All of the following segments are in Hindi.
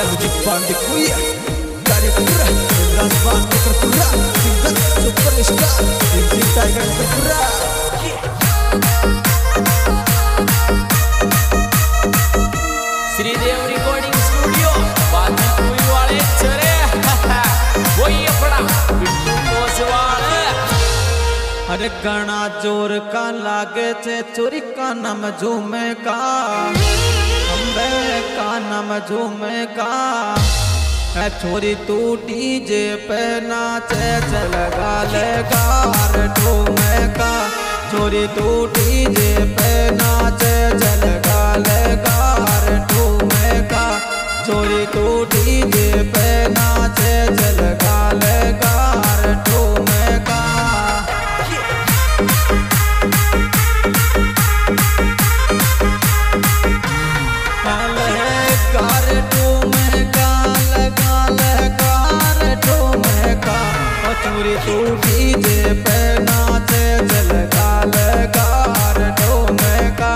श्रीदेव रिकॉर्डिंग स्टूडियो बाजी वाले चरे वही अरे गणा चोर का लागे थे चोरी का नम झूमे का अम्बे का नम झूमे का छोरी तू डीजे पे नाचे चल गालेगा अरे झूमे का छोरी तू डीजे पे नाचे चल गालेगा अरे झूमे का छोरी तू डीजे पे नाचे चल गालेगा अरे झूमे का चोरी तू डीजे पे नाचे चल गालेगा अरे झूमेगा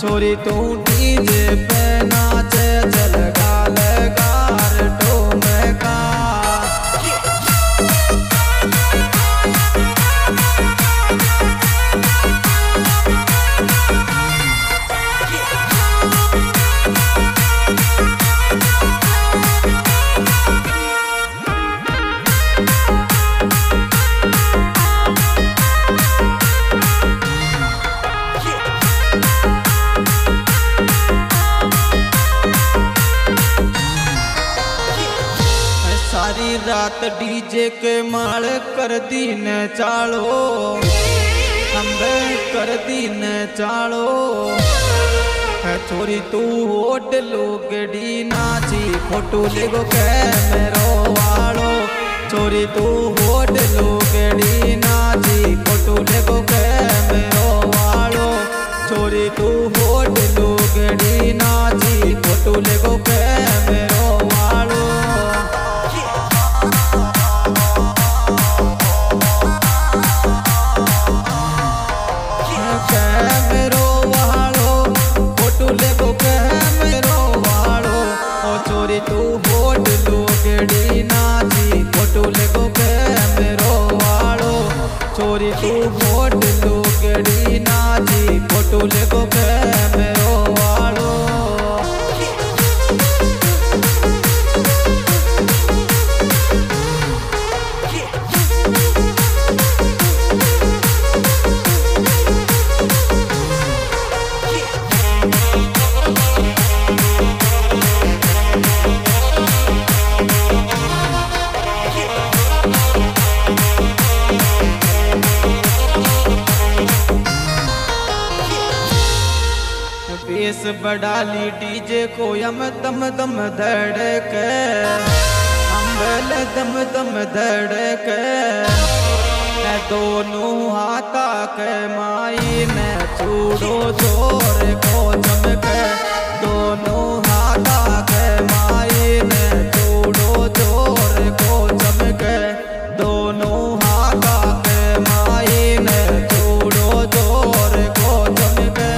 चोरी तू डीजे पे नाचे चल गालेगा अरे झूमेगा सारी रात डीजे के माल कर दी न चालो अम्बे कर दी न चालो छोरी तू होट लोगड़ी नाची फोटो लेगो के मेरो वालो छोरी तू होट लोगड़ी नाची फोटो लेगो के मेरो वालो छोरी तू होट लोगड़ी नाची फोटो लेगो के मेरो वालो तू होट लोगड़ी नाची फोटो लेगो के मेरो वालो चोरी तू होट लोगड़ी नाची फोटो लेगो के मेरो वालो बेस बड़ाली डीजे को यम दम दम धड़के अम्बल दम दम धड़के दोनों हाथा के माई ने चूड़ो जोर को चमके दोनों हाथा के माई ने चूड़ो जोर को चमके दोनों हाथा के माई ने चूड़ो जोर को चमके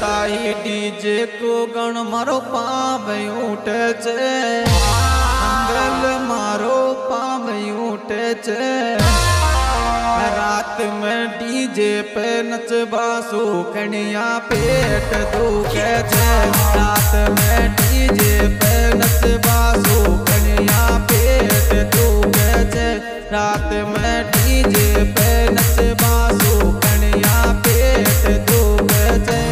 ताई डीजे को गण मारो पाम उठे छे अंगल मारो पाम उठे छे रात में डीजे पे नचबा सो कनिया पेट दुखे छे रात में डीजे पे नचबा सो कनिया पेट दुखे छे रात में डीजे पे नचबा सो कनिया पेट दुखे छे।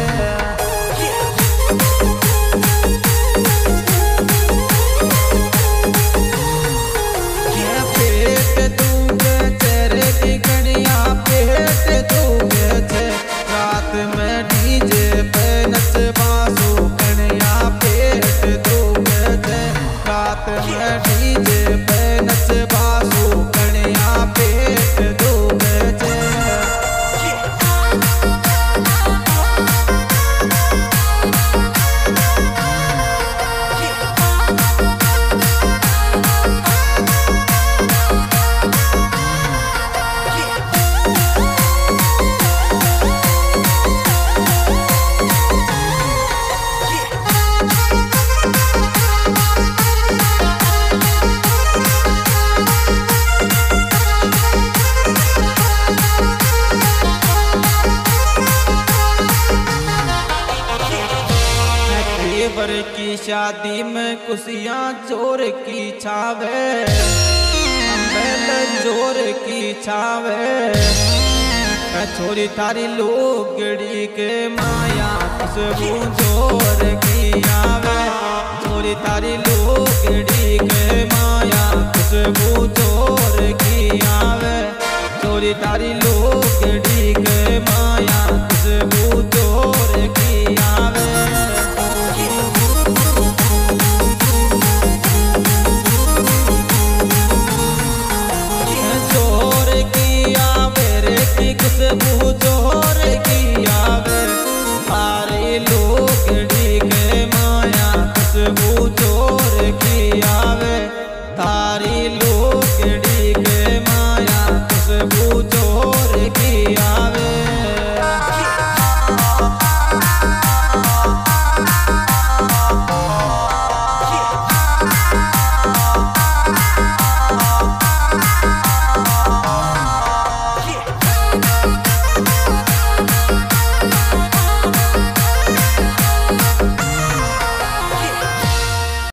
शादी में कुसियाँ चोर की छावे, चोर की छावे, छोरी थारी लोगड़ी के माया खुशबू चोर की आवे, छोरी थारी लोगड़ी के माया खुशबू चोर की आवे, छोरी थारी लोगड़ी के